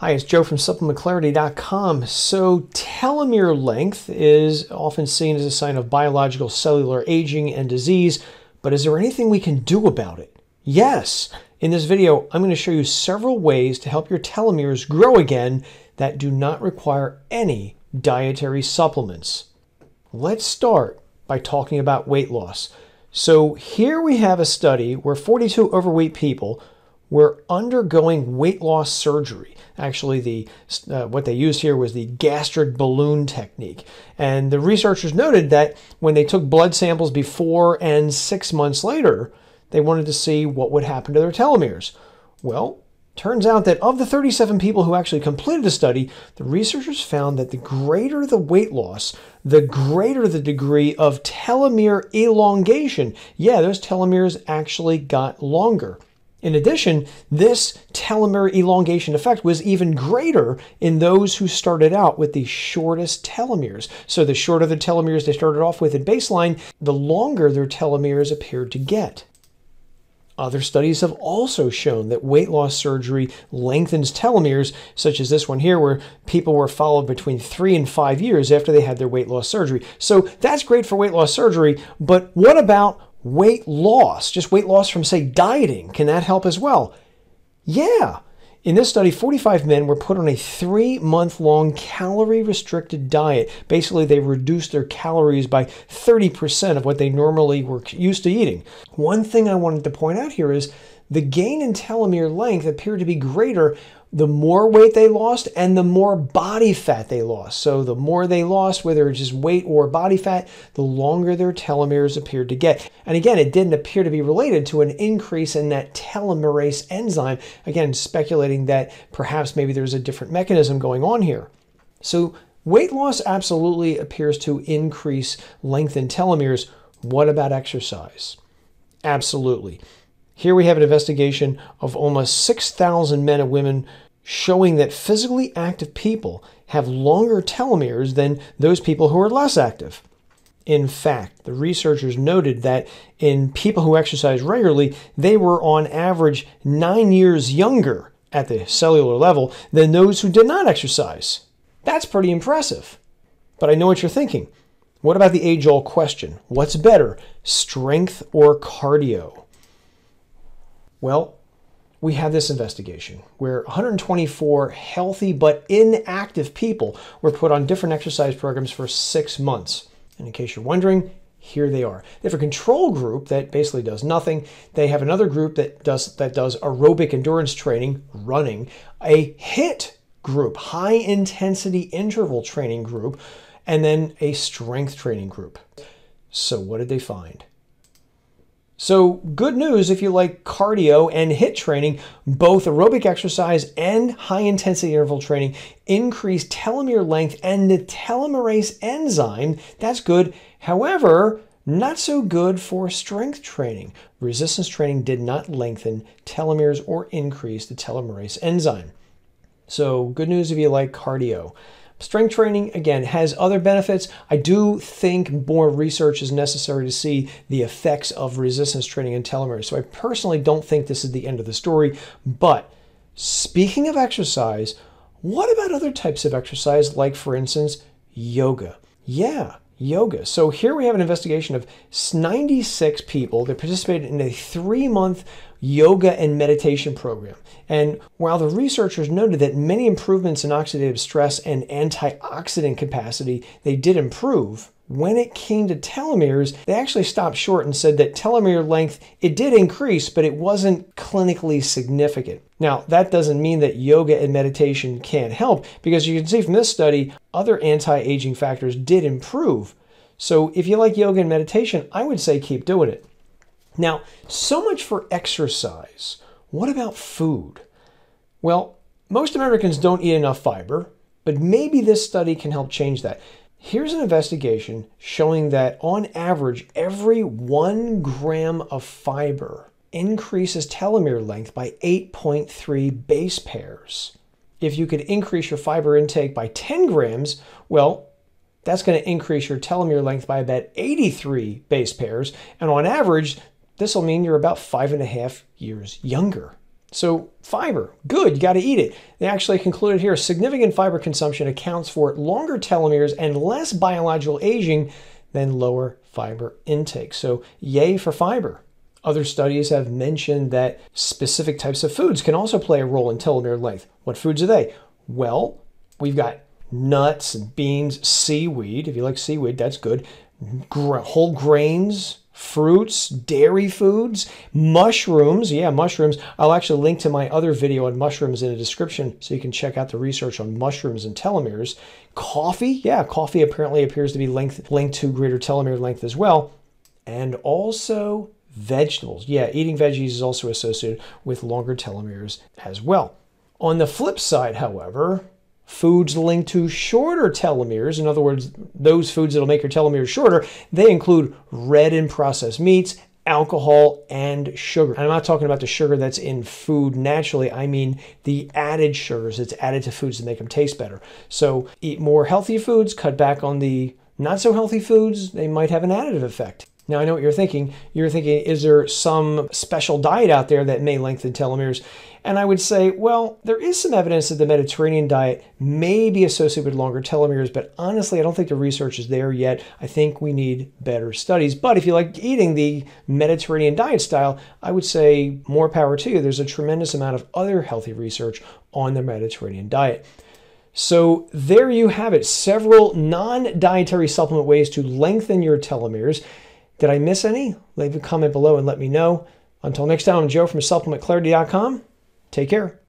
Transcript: Hi, it's Joe from supplementclarity.com. So telomere length is often seen as a sign of biological cellular aging and disease, but is there anything we can do about it? Yes! In this video, I'm going to show you several ways to help your telomeres grow again that do not require any dietary supplements. Let's start by talking about weight loss. So here we have a study where 42 overweight people were undergoing weight loss surgery. Actually, what they used here was the gastric balloon technique. And the researchers noted that when they took blood samples before and 6 months later, they wanted to see what would happen to their telomeres. Well, turns out that of the 37 people who actually completed the study, the researchers found that the greater the weight loss, the greater the degree of telomere elongation. Yeah, those telomeres actually got longer. In addition, this telomere elongation effect was even greater in those who started out with the shortest telomeres. So the shorter the telomeres they started off with at baseline, the longer their telomeres appeared to get. Other studies have also shown that weight loss surgery lengthens telomeres, such as this one here, where people were followed between 3 and 5 years after they had their weight loss surgery. So that's great for weight loss surgery, but what about weight loss? Just weight loss from, say, dieting. Can that help as well? Yeah. In this study, 45 men were put on a 3-month-long calorie-restricted diet. Basically, they reduced their calories by 30% of what they normally were used to eating. One thing I wanted to point out here is the gain in telomere length appeared to be greater the more weight they lost and the more body fat they lost. So the more they lost, whether it's just weight or body fat, the longer their telomeres appeared to get. And again, it didn't appear to be related to an increase in that telomerase enzyme, again, speculating that perhaps maybe there's a different mechanism going on here. So weight loss absolutely appears to increase length in telomeres. What about exercise? Absolutely. Here we have an investigation of almost 6,000 men and women showing that physically active people have longer telomeres than those people who are less active. In fact, the researchers noted that in people who exercise regularly, they were on average 9 years younger at the cellular level than those who did not exercise. That's pretty impressive. But I know what you're thinking. What about the age-old question? What's better, strength or cardio? Well, we have this investigation where 124 healthy but inactive people were put on different exercise programs for 6 months. And in case you're wondering, here they are. They have a control group that basically does nothing. They have another group that does aerobic endurance training, running, a HIIT group, high intensity interval training group, and then a strength training group. So what did they find? So good news if you like cardio and HIIT training, both aerobic exercise and high-intensity interval training increase telomere length and the telomerase enzyme. That's good. However, not so good for strength training. Resistance training did not lengthen telomeres or increase the telomerase enzyme. So good news if you like cardio. Strength training, again, has other benefits. I do think more research is necessary to see the effects of resistance training and telomeres. So I personally don't think this is the end of the story. But speaking of exercise, what about other types of exercise, like, for instance, yoga? Yeah, yoga. So here we have an investigation of 96 people that participated in a 3-month yoga and meditation program. And while the researchers noted that many improvements in oxidative stress and antioxidant capacity, they did improve, when it came to telomeres, they actually stopped short and said that telomere length, it did increase, but it wasn't clinically significant. Now, that doesn't mean that yoga and meditation can't help, because you can see from this study, other anti-aging factors did improve. So if you like yoga and meditation, I would say keep doing it. Now, so much for exercise. What about food? Well, most Americans don't eat enough fiber, but maybe this study can help change that. Here's an investigation showing that on average, every 1 gram of fiber increases telomere length by 8.3 base pairs. If you could increase your fiber intake by 10 grams, well, that's going to increase your telomere length by about 83 base pairs, and on average, this will mean you're about 5.5 years younger. So fiber, good, you got to eat it. They actually concluded here, significant fiber consumption accounts for longer telomeres and less biological aging than lower fiber intake. So yay for fiber. Other studies have mentioned that specific types of foods can also play a role in telomere length. What foods are they? Well, we've got nuts and beans, seaweed. If you like seaweed, that's good. Whole grains, fruits, dairy foods, mushrooms. Yeah, mushrooms. I'll actually link to my other video on mushrooms in the description so you can check out the research on mushrooms and telomeres. Coffee. Yeah, coffee apparently appears to be linked to greater telomere length as well. And also vegetables. Yeah, eating veggies is also associated with longer telomeres as well. On the flip side, however, foods linked to shorter telomeres, in other words, those foods that'll make your telomeres shorter, they include red and processed meats, alcohol, and sugar. And I'm not talking about the sugar that's in food naturally, I mean the added sugars that's added to foods to make them taste better. So eat more healthy foods, cut back on the not so healthy foods, they might have an additive effect. Now I know what you're thinking. You're thinking, is there some special diet out there that may lengthen telomeres? And I would say, well, there is some evidence that the Mediterranean diet may be associated with longer telomeres, but honestly, I don't think the research is there yet. I think we need better studies. But if you like eating the Mediterranean diet style, I would say more power to you. There's a tremendous amount of other healthy research on the Mediterranean diet. So there you have it, several non-dietary supplement ways to lengthen your telomeres. Did I miss any? Leave a comment below and let me know. Until next time, I'm Joe from supplementclarity.com. Take care.